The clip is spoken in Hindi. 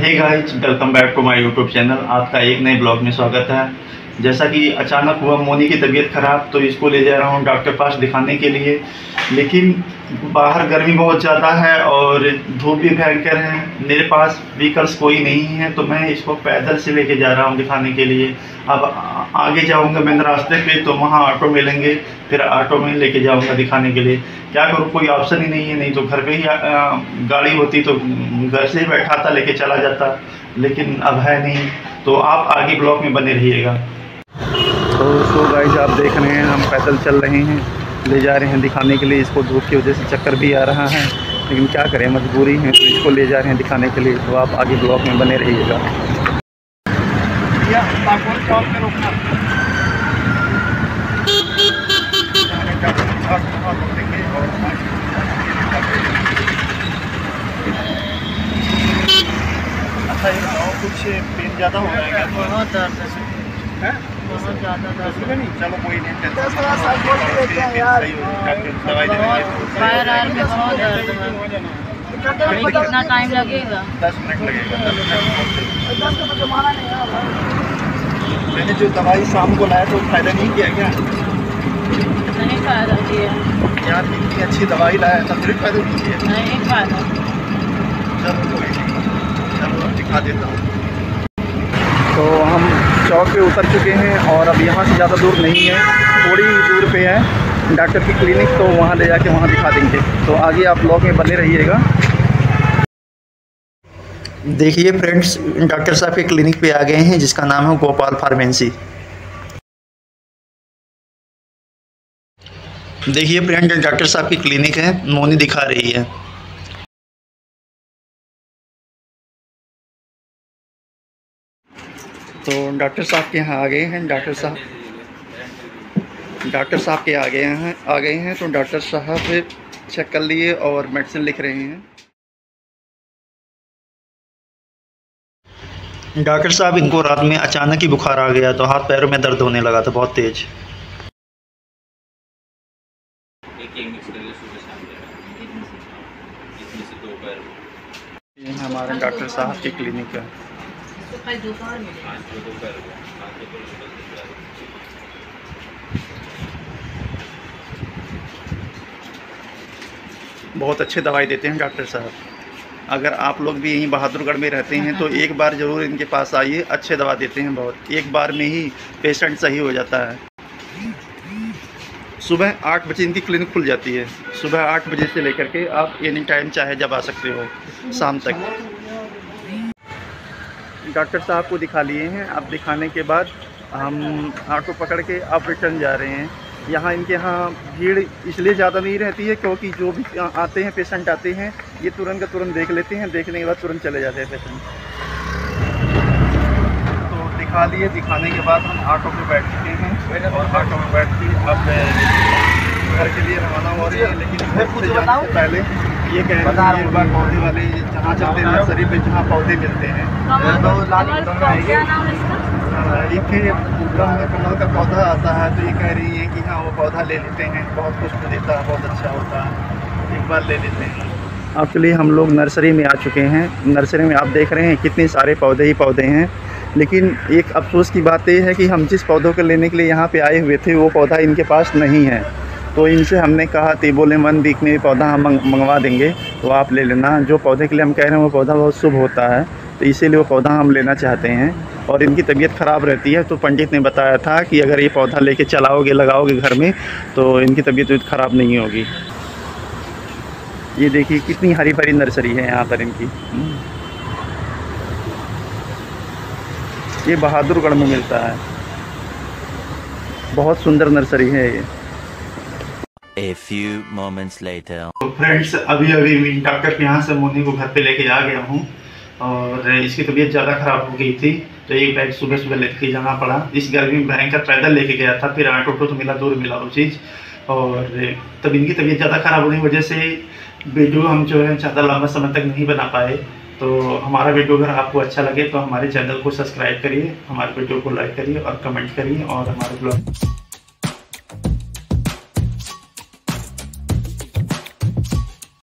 Hey guys, welcome back to my YouTube channel. आपका एक नए ब्लॉग में स्वागत है। जैसा कि अचानक हुआ मोनी की तबीयत ख़राब, तो इसको ले जा रहा हूँ डॉक्टर पास दिखाने के लिए। लेकिन बाहर गर्मी बहुत ज़्यादा है और धूप भी भयंकर है। मेरे पास व्हीकल्स कोई नहीं है, तो मैं इसको पैदल से लेके जा रहा हूँ दिखाने के लिए। अब आगे जाऊँगा मैं रास्ते पे, तो वहाँ ऑटो मिलेंगे, फिर ऑटो में लेके जाऊँगा दिखाने के लिए। क्या करूँ, कोई ऑप्शन ही नहीं है। नहीं तो घर पर ही गाड़ी होती तो घर से ही बैठाता, लेके चला जाता, लेकिन अब है नहीं। तो आप आगे ब्लॉग में बने रहिएगा। तो गाइस, आप देख रहे हैं हम पैदल चल रहे हैं, ले जा रहे हैं दिखाने के लिए। इसको धूप की वजह से चक्कर भी आ रहा है, लेकिन क्या करें, मजबूरी है, तो इसको ले जा रहे हैं दिखाने के लिए। तो आप आगे ब्लॉक में बने रहिएगा। कुछ पेन ज़्यादा हो रहा है, बहुत ज़्यादा दर्द है। नहीं, चलो कोई नहीं, फायर आयर में बहुत दर्द है। कितना टाइम लगेगा? 10 मिनट लगेगा। मैंने जो दवाई शाम को लाया तो फ़ायदा नहीं किया क्या? नहीं फायदा किया यार, इतनी अच्छी दवाई लाया था, फिर फायदा नहीं किया। नहीं फायदा। चलो कोई नहीं, चलो दिखा देता हूँ। तो हम चौक पे उतर चुके हैं और अब यहाँ से ज़्यादा दूर नहीं है, थोड़ी दूर पे है डॉक्टर की क्लिनिक, तो वहाँ ले जाके वहाँ दिखा देंगे। तो आगे आप ब्लॉग में बने रहिएगा। देखिए फ्रेंड्स, डॉक्टर साहब के क्लिनिक पे आ गए हैं, जिसका नाम है गोपाल फार्मेसी। देखिए फ्रेंड, डॉक्टर साहब की क्लिनिक है, मोनी दिखा रही है। तो डॉक्टर साहब के यहाँ आ गए हैं, डॉक्टर साहब के आ गए हैं। तो डॉक्टर साहब चेक कर लिए और मेडिसिन लिख रहे हैं। डॉक्टर साहब, इनको रात में अचानक ही बुखार आ गया, तो हाथ पैरों में दर्द होने लगा था बहुत तेज। ये हमारे डॉक्टर साहब की क्लिनिक है। बहुत अच्छे दवाई देते हैं डॉक्टर साहब। अगर आप लोग भी यहीं बहादुरगढ़ में रहते हैं तो एक बार ज़रूर इनके पास आइए, अच्छे दवा देते हैं बहुत। एक बार में ही पेशेंट सही हो जाता है। सुबह 8 बजे इनकी क्लिनिक खुल जाती है। सुबह 8 बजे से लेकर के आप एनी टाइम चाहे जब आ सकते हो, शाम तक। डॉक्टर साहब को दिखा लिए हैं। अब दिखाने के बाद हम ऑटो पकड़ के अब रिटर्न जा रहे हैं। यहाँ इनके यहाँ भीड़ इसलिए ज़्यादा नहीं रहती है क्योंकि जो भी आते हैं पेशेंट आते हैं, ये तुरंत का तुरंत देख लेते हैं, देखने के बाद तुरंत चले जाते हैं पेशेंट। तो दिखा लिए, दिखाने के बाद हम ऑटो पे बैठ चुके हैं और ऑटो में बैठ के अब घर के लिए रवाना हो रही है। लेकिन पहले ये कह रहे हैं एक बार पौधे वाले जहाँ चलते हैं नर्सरी पे, जहाँ पौधे मिलते हैं, तो एक कमल का पौधा आता है, तो ये कह रही है कि हाँ वो पौधा ले लेते हैं, बहुत खुश देता है, बहुत अच्छा होता है, एक बार ले लेते हैं। एक्चुअली हम लोग नर्सरी में आ चुके हैं। नर्सरी में आप देख रहे हैं कितने सारे पौधे ही पौधे हैं, लेकिन एक अफसोस की बात यह है कि हम जिस पौधों को लेने के लिए यहाँ पर आए हुए थे वो पौधा इनके पास नहीं है। तो इनसे हमने कहा, तो बोले मन दीख में पौधा हम मंगवा देंगे, तो आप ले लेना। जो पौधे के लिए हम कह रहे हैं वो पौधा बहुत शुभ होता है, तो इसीलिए वो पौधा हम लेना चाहते हैं। और इनकी तबीयत ख़राब रहती है, तो पंडित ने बताया था कि अगर ये पौधा लेके चलाओगे लगाओगे घर में तो इनकी तबीयत ख़राब नहीं होगी। ये देखिए कितनी हरी भरी नर्सरी है यहाँ पर इनकी। ये बहादुरगढ़ में मिलता है, बहुत सुंदर नर्सरी है ये। A few moments later. तो फ्रेंड्स, अभी डॉक्टर के यहाँ से मोनी को घर पे लेके आ गया हूँ और इसकी तबीयत ज़्यादा ख़राब हो गई थी, तो एक बैग सुबह सुबह लेके जाना पड़ा। इस गर्मी में भयंकर पैदल लेके गया था, फिर ऑटो तो मिला, दूर मिला वो चीज़। और तब इनकी तबीयत ज़्यादा ख़राब होने की वजह से वीडियो हम जो है ज़्यादा लंबा समय तक नहीं बना पाए। तो हमारा वीडियो अगर आपको अच्छा लगे तो हमारे चैनल को सब्सक्राइब करिए, हमारे वीडियो को लाइक करिए और कमेंट करिए और हमारे ब्लॉग